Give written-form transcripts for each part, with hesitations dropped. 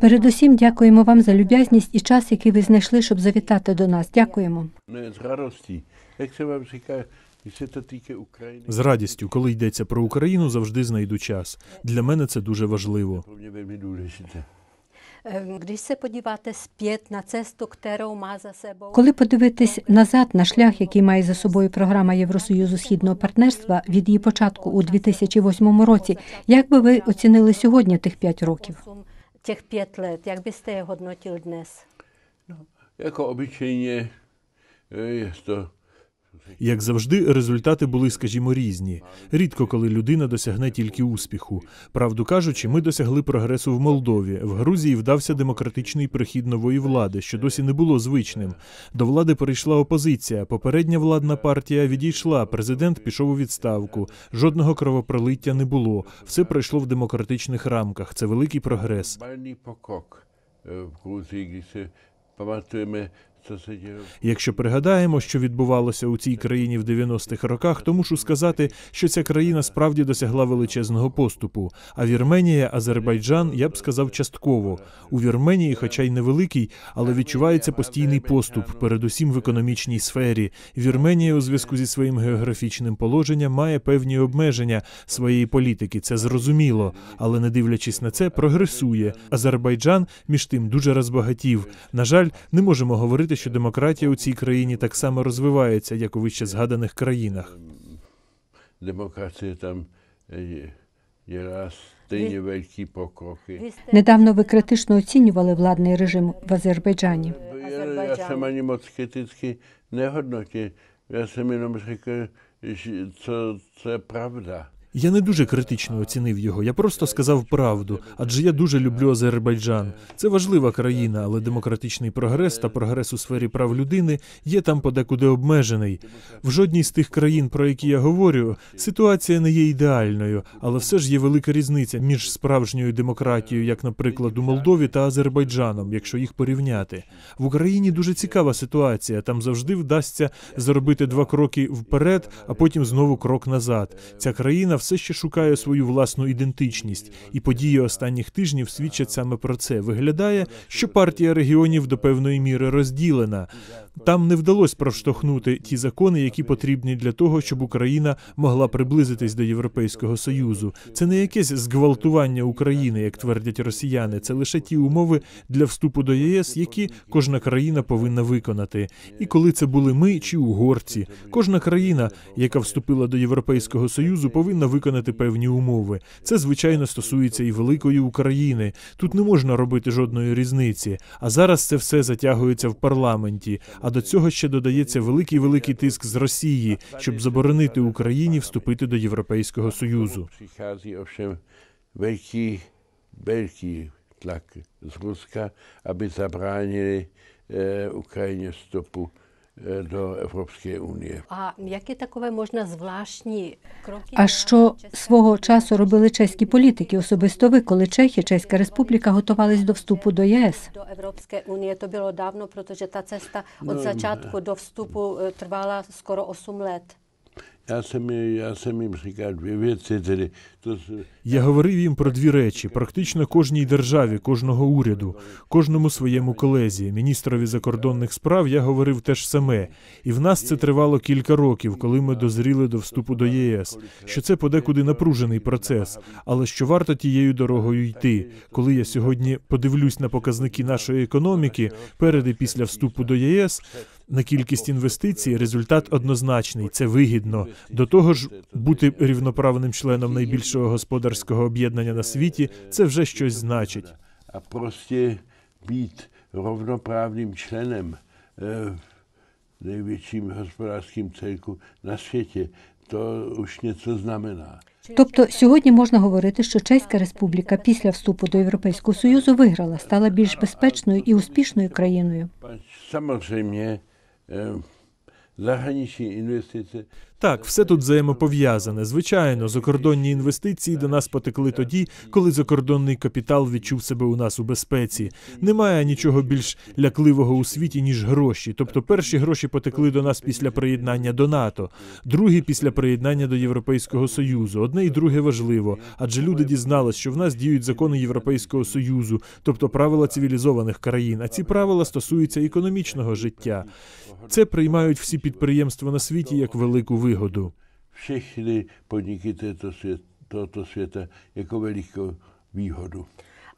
Передусім дякуємо вам за люб'язність і час, який ви знайшли, щоб завітати до нас. Дякуємо. З радістю, коли йдеться про Україну, завжди знайду час. Для мене це дуже важливо. Коли подивитись назад на шлях, який має за собою програма Євросоюзу-Східного партнерства від її початку у 2008 році, як би ви оцінили сьогодні тих 5 років? Як завжди, результати були, скажімо, різні. Рідко, коли людина досягне тільки успіху. Правду кажучи, ми досягли прогресу в Молдові. В Грузії вдався демократичний прихід нової влади, що досі не було звичним. До влади перейшла опозиція, попередня владна партія відійшла, президент пішов у відставку. Жодного кровопролиття не було. Все пройшло в демократичних рамках. Це великий прогрес. Якщо пригадаємо, що відбувалося у цій країні в 90-х роках, то мушу сказати, що ця країна справді досягла величезного поступу. А Вірменія, Азербайджан, я б сказав, частково. У Вірменії, хоча й невеликий, але відчувається постійний поступ, передусім в економічній сфері. Вірменія у зв'язку зі своїм географічним положенням має певні обмеження своєї політики, це зрозуміло. Але не дивлячись на це, прогресує. Азербайджан, між тим, дуже розбагатів. На жаль, не можемо говорити, що демократія у цій країні так само розвивається, як у вище згаданих країнах. Демократія там є раз. Недавно ви критично оцінювали владний режим в Азербайджані. Я сама не можу критично не відносити. Я сам іноді кажу, що це правда. Я не дуже критично оцінив його, я просто сказав правду, адже я дуже люблю Азербайджан. Це важлива країна, але демократичний прогрес та прогрес у сфері прав людини є там подекуди обмежений. В жодній з тих країн, про які я говорю, ситуація не є ідеальною, але все ж є велика різниця між справжньою демократією, як, наприклад, у Молдові та Азербайджаном, якщо їх порівняти. В Україні дуже цікава ситуація, там завжди вдасться зробити 2 кроки вперед, а потім знову крок назад. Ця країна все ще шукає свою власну ідентичність, і події останніх тижнів свідчать саме про це. Виглядає, що партія регіонів до певної міри розділена. Там не вдалося проштовхнути ті закони, які потрібні для того, щоб Україна могла приблизитись до Європейського Союзу. Це не якесь зґвалтування України, як твердять росіяни. Це лише ті умови для вступу до ЄС, які кожна країна повинна виконати. І коли це були ми чи угорці, кожна країна, яка вступила до Європейського Союзу, повинна виконати певні умови. Це, звичайно, стосується і великої України. Тут не можна робити жодної різниці. А зараз це все затягується в парламенті. А до цього ще додається великий-великий тиск з Росії, щоб заборонити Україні вступити до Європейського Союзу. Великий тлак з Росії, аби заборонили Україні вступу до Європейської Унії. А що свого часу робили чеські політики, особисто ви, коли Чехія, Чеська Республіка готувалися до вступу до ЄС? До Європейської Унії це було давно, тому що та цеста від початку до вступу тривала скоро 8 років. Я говорив їм про 2 речі. Практично кожній державі, кожного уряду, кожному своєму колезі. Міністрові закордонних справ я говорив те ж саме. І в нас це тривало кілька років, коли ми дозріли до вступу до ЄС. Що це подекуди напружений процес, але що варто тією дорогою йти. Коли я сьогодні подивлюсь на показники нашої економіки перед і після вступу до ЄС, на кількість інвестицій результат однозначний, це вигідно. До того ж, бути рівноправним членом найбільшого господарського об'єднання на світі – це вже щось значить. А просто бути рівноправним членом найбільшим господарським цілку на світі – то вже нічого знамена. Тобто сьогодні можна говорити, що Чеська Республіка після вступу до Європейського Союзу виграла, стала більш безпечною і успішною країною. Звичайно. Заграничні інвестиції. Так, все тут взаємопов'язане. Звичайно, закордонні інвестиції до нас потекли тоді, коли закордонний капітал відчув себе у нас у безпеці. Немає нічого більш лякливого у світі, ніж гроші. Тобто перші гроші потекли до нас після приєднання до НАТО, другі після приєднання до Європейського Союзу. Одне і друге важливо, адже люди дізнались, що в нас діють закони Європейського Союзу, тобто правила цивілізованих країн, а ці правила стосуються економічного життя. Це приймають всі підприємства на світі як велику вигоду.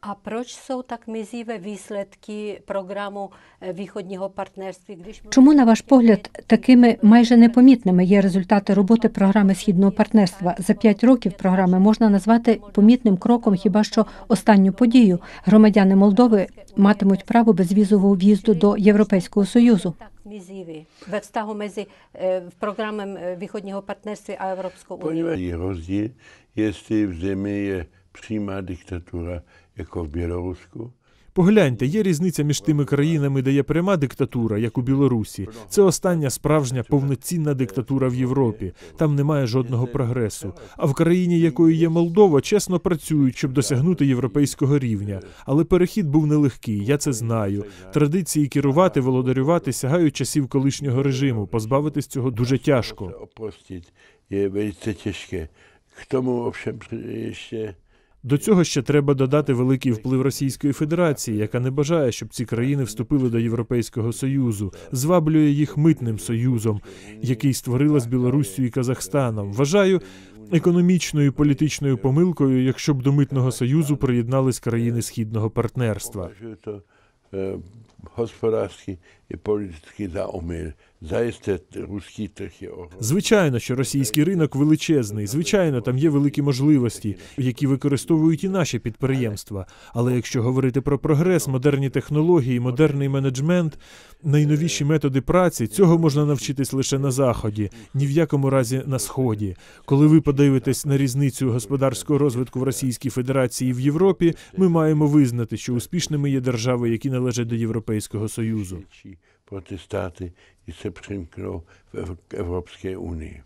А проч сов так мизіве вислідки програму Виходнього партнерства? Чому, на ваш погляд, такими майже непомітними є результати роботи програми Східного партнерства? За 5 років програми можна назвати помітним кроком хіба що останню подію. Громадяни Молдови матимуть право безвізового в'їзду до Європейського Союзу. Вставу між програмою Виходнього партнерства і Європейського Союзу. Є розділ, якщо в землі є пряма диктатура, як у Білорусі. Погляньте, є різниця між тими країнами, де є пряма диктатура, як у Білорусі. Це остання справжня повноцінна диктатура в Європі. Там немає жодного прогресу. А в країні, якою є Молдова, чесно працюють, щоб досягнути європейського рівня. Але перехід був нелегкий, я це знаю. Традиції керувати, володарювати сягають часів колишнього режиму. Позбавитись цього дуже тяжко. До цього ще треба додати великий вплив Російської Федерації, яка не бажає, щоб ці країни вступили до Європейського Союзу, зваблює їх митним союзом, який створила з Білоруссю і Казахстаном. Вважаю економічною і політичною помилкою, якщо б до митного союзу приєднались країни Східного партнерства. Звичайно, що російський ринок величезний, звичайно, там є великі можливості, які використовують і наші підприємства. Але якщо говорити про прогрес, модерні технології, модерний менеджмент, найновіші методи праці, цього можна навчитись лише на Заході, ні в якому разі на Сході. Коли ви подивитесь на різницю господарського розвитку в Російській Федерації і в Європі, ми маємо визнати, що успішними є держави, які належать до Європейського Союзу. Протестати і це примкнув в Європейській Унії.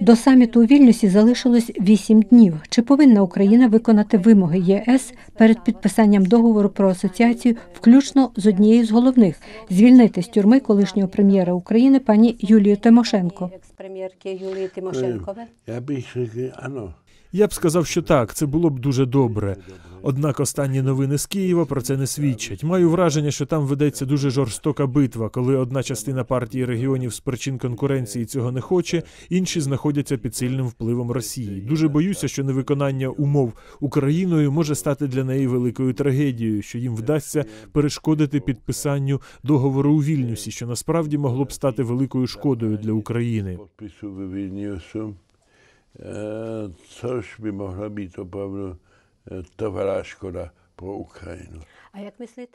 До саміту у Вільнюсі залишилось 8 днів. Чи повинна Україна виконати вимоги ЄС перед підписанням договору про асоціацію, включно з однією з головних – звільнити з тюрми колишнього прем'єра України пані Юлію Тимошенко? Я б сказав, що так, це було б дуже добре. Однак останні новини з Києва про це не свідчать. Маю враження, що там ведеться дуже жорстока битва, коли одна частина партії регіонів з причин конкуренції цього не хоче, інші знаходяться під сильним впливом Росії. Дуже боюся, що невиконання умов Україною може стати для неї великою трагедією, що їм вдасться перешкодити підписанню договору у Вільнюсі, що насправді могло б стати великою шкодою для України. Což by mohla být opravdu velká škoda pro Ukrajinu.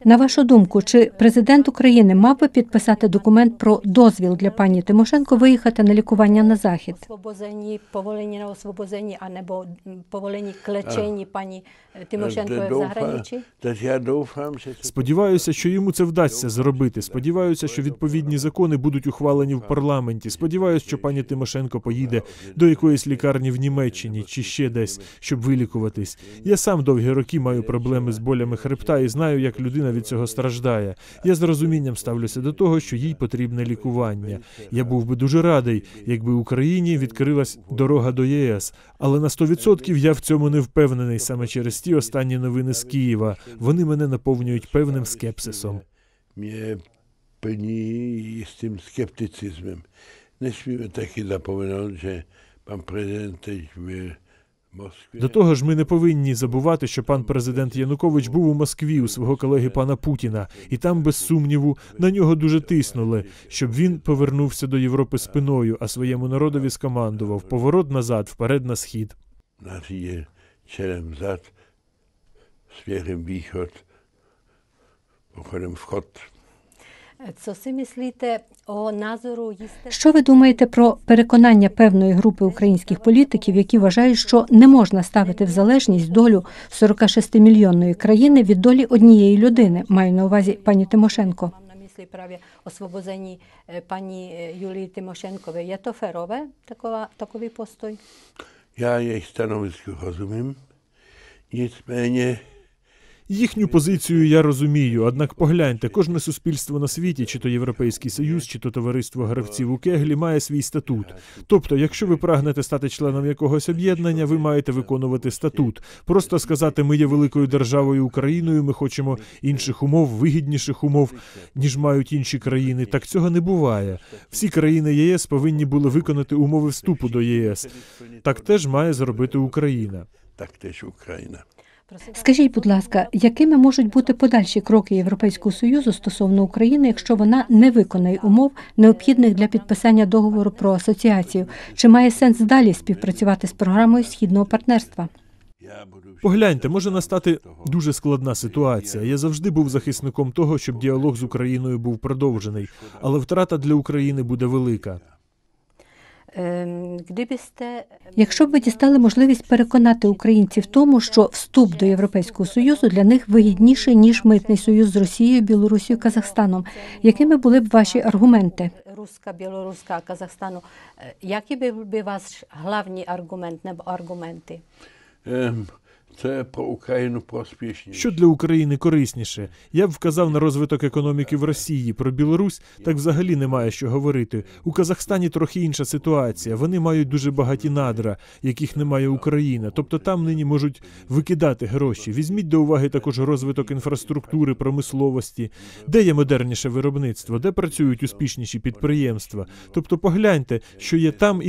На вашу думку, чи президент України мав би підписати документ про дозвіл для пані Тимошенко виїхати на лікування на Захід? Поволення на освобождення, або поволення клечення пані Тимошенко в заграниці? Сподіваюся, що йому це вдасться зробити. Сподіваюся, що відповідні закони будуть ухвалені в парламенті. Сподіваюся, що пані Тимошенко поїде до якоїсь лікарні в Німеччині чи ще десь, щоб вилікуватись. Я сам довгі роки маю проблеми з болями хребта і знаю, як людина від цього страждає. Я з розумінням ставлюся до того, що їй потрібне лікування. Я був би дуже радий, якби Україні відкрилась дорога до ЄС. Але на 100% я в цьому не впевнений саме через ті останні новини з Києва. Вони мене наповнюють певним скепсисом. Мені певні з цим скептицизмом. Не смію так і запевняти, що пан президент вирішує. До того ж, ми не повинні забувати, що пан президент Янукович був у Москві у свого колеги пана Путіна, і там, без сумніву, на нього дуже тиснули, щоб він повернувся до Європи спиною, а своєму народові скомандував «поворот назад, вперед на схід». Що ви думаєте про переконання певної групи українських політиків, які вважають, що не можна ставити в залежність долю 46-мільйонної країни від долі однієї людини, маю на увазі пані Тимошенко? после právě osvobození paní Julii Timošenkové. Je to férové, takový postoj? Já jejich stanovisko rozumím, nicméně... Їхню позицію я розумію, однак погляньте, кожне суспільство на світі, чи то Європейський Союз, чи то Товариство гравців у кеглі, має свій статут. Тобто, якщо ви прагнете стати членом якогось об'єднання, ви маєте виконувати статут. Просто сказати, ми є великою державою Україною, ми хочемо інших умов, вигідніших умов, ніж мають інші країни, так цього не буває. Всі країни ЄС повинні були виконати умови вступу до ЄС. Так теж має зробити Україна. Скажіть, будь ласка, якими можуть бути подальші кроки Європейського Союзу стосовно України, якщо вона не виконає умов, необхідних для підписання договору про асоціацію? Чи має сенс далі співпрацювати з програмою Східного партнерства? Погляньте, може настати дуже складна ситуація. Я завжди був захисником того, щоб діалог з Україною був продовжений, але втрата для України буде велика. Якщо б ви дістали можливість переконати українців в тому, що вступ до Європейського Союзу для них вигідніший, ніж митний союз з Росією, Білорусією, Казахстаном, якими були б ваші аргументи? Руська, білоруська, Казахстану. Які б ваш головний аргумент, або аргументи? Це про Україну поспішніше. Що для України корисніше? Я б вказав на розвиток економіки в Росії. Про Білорусь так взагалі немає що говорити. У Казахстані трохи інша ситуація. Вони мають дуже багаті надра, яких не має Україна. Тобто там нині можуть викидати гроші. Візьміть до уваги також розвиток інфраструктури, промисловості. Де є модерніше виробництво? Де працюють успішніші підприємства? Тобто погляньте, що є там.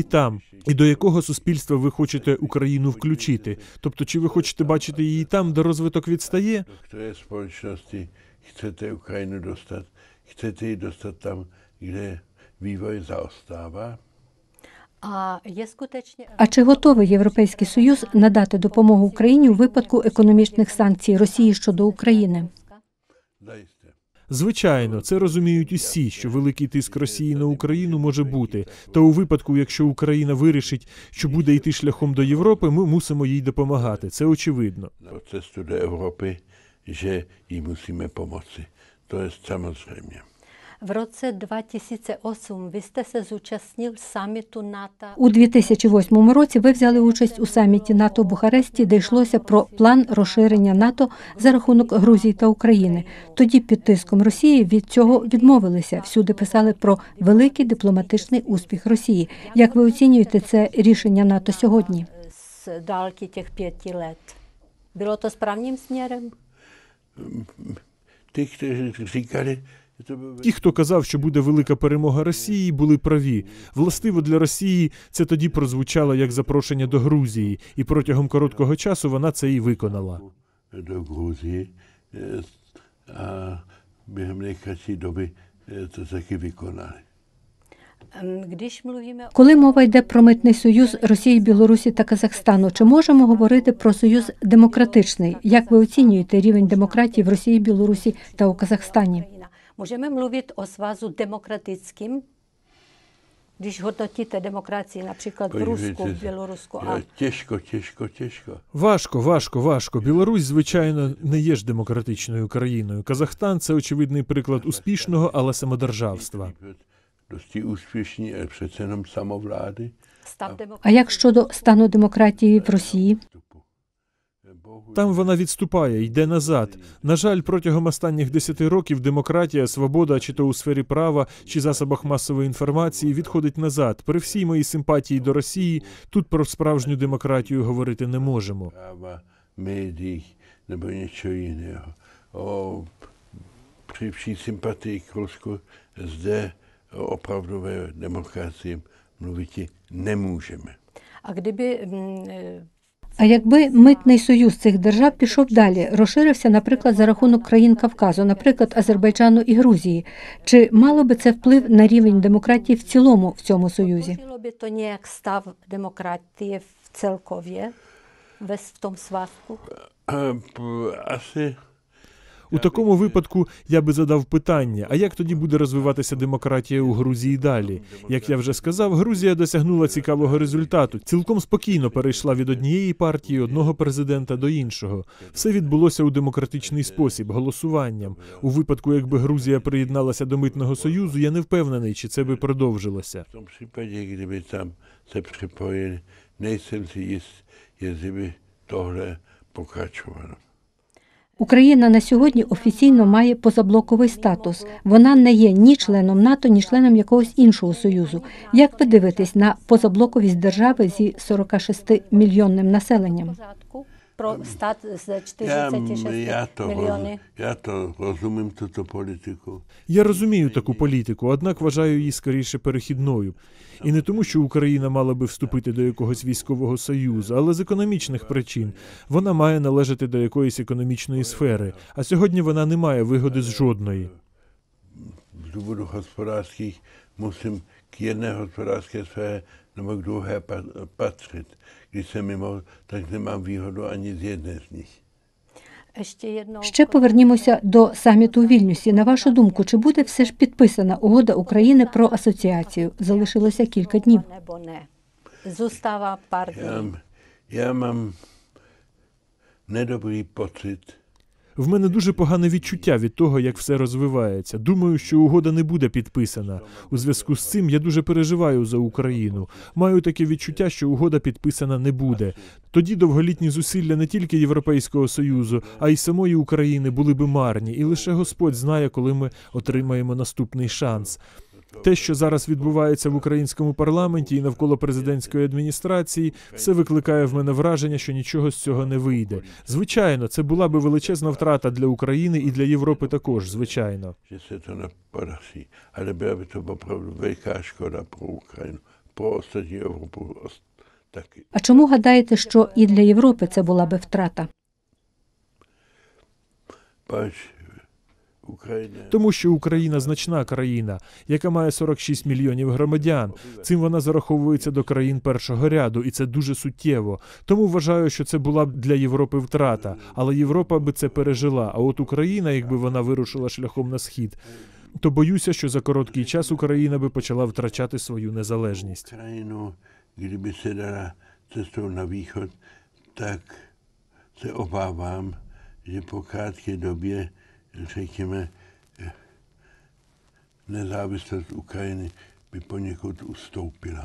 І до якого суспільства ви хочете Україну включити? Тобто, чи ви хочете бачити її там, де розвиток відстає? Хто сполучності хочете Україну достати? Хочете її достати там, де вивой заостава? А чи готовий Європейський Союз надати допомогу Україні у випадку економічних санкцій Росії щодо України? Звичайно, це розуміють усі, що великий тиск Росії на Україну може бути. Та у випадку, якщо Україна вирішить, що буде йти шляхом до Європи, ми мусимо їй допомагати. Це очевидно. Процесу до Європи, що їй мусимо допомогти. Це самозрозуміло. В році 2008 ви сте зучаснив саміту НАТО. У 2008 році ви взяли участь у саміті НАТО в Бухаресті, де йшлося про план розширення НАТО за рахунок Грузії та України. Тоді під тиском Росії від цього відмовилися. Всюди писали про великий дипломатичний успіх Росії. Як ви оцінюєте це рішення НАТО сьогодні? З далекі тих 5 років. Було то справним сміром? Тих, хто казали, ті, хто казав, що буде велика перемога Росії, були праві. Властиво для Росії це тоді прозвучало як запрошення до Грузії, і протягом короткого часу вона це і виконала. До Грузії, а бігом найкращої доби це таки виконали. Коли мова йде про митний союз Росії, Білорусі та Казахстану, чи можемо говорити про союз демократичний? Як ви оцінюєте рівень демократії в Росії, Білорусі та у Казахстані? Можемо мовити о связі демократичним, якщо готуєте демократію, наприклад, руську, білоруську. Тяжко. Важко. Білорусь, звичайно, не є ж демократичною країною. Казахстан – це очевидний приклад успішного, але самодержавства. Досі успішні, але при цьому самовлади. А як щодо стану демократії в Росії? Там вона відступає, йде назад. На жаль, протягом останніх 10 років демократія, свобода, чи то у сфері права, чи засобах масової інформації, відходить назад. При всій моїй симпатії до Росії, тут про справжню демократію говорити не можемо. Медій, або нічого іншого. При всій симпатії к Росії, зде оправдовою демократією мовити не можемо. А якби митний союз цих держав пішов далі, розширився, наприклад, за рахунок країн Кавказу, наприклад, Азербайджану і Грузії, чи мало би це вплив на рівень демократії в цілому в цьому союзі? Мало би то ніяк став демократії в цілкові, весь в тому сватку? У такому випадку я би задав питання, а як тоді буде розвиватися демократія у Грузії далі? Як я вже сказав, Грузія досягнула цікавого результату. Цілком спокійно перейшла від однієї партії, одного президента до іншого. Все відбулося у демократичний спосіб, голосуванням. У випадку, якби Грузія приєдналася до Митного Союзу, я не впевнений, чи це би продовжилося. Україна на сьогодні офіційно має позаблоковий статус. Вона не є ні членом НАТО, ні членом якогось іншого союзу. Як ви дивитесь на позаблоковість держави зі 46-мільйонним населенням? Я розумію таку політику, однак вважаю її скоріше перехідною. І не тому, що Україна мала би вступити до якогось військового союзу, але з економічних причин. Вона має належати до якоїсь економічної сфери, а сьогодні вона не має вигоди з жодної. З приводу господарських мусимо к одній господарській сфері на друге патрити. Ще повернімося до саміту у Вільнюсі. На вашу думку, чи буде все ж підписана угода України про асоціацію? Залишилося кілька днів. Я маю недобрий почут. В мене дуже погане відчуття від того, як все розвивається. Думаю, що угода не буде підписана. У зв'язку з цим я дуже переживаю за Україну. Маю таке відчуття, що угода підписана не буде. Тоді довголітні зусилля не тільки Європейського Союзу, а й самої України були би марні. І лише Господь знає, коли ми отримаємо наступний шанс. Те, що зараз відбувається в українському парламенті і навколо президентської адміністрації, все викликає в мене враження, що нічого з цього не вийде. Звичайно, це була би величезна втрата для України і для Європи також, звичайно. Але була б це, по-правду, велика шкода про Україну, про останню Європу. А чому гадаєте, що і для Європи це була би втрата? Тому що Україна – значна країна, яка має 46 мільйонів громадян. Цим вона зараховується до країн першого ряду, і це дуже суттєво. Тому вважаю, що це була б для Європи втрата. Але Європа би це пережила. А от Україна, якби вона вирушила шляхом на схід, то боюся, що за короткий час Україна би почала втрачати свою незалежність. Україну, якби сідала цестою на вихід, так це обавам, що по краткій добі řekněme, nezávislost Ukrajiny by poněkud ustoupila.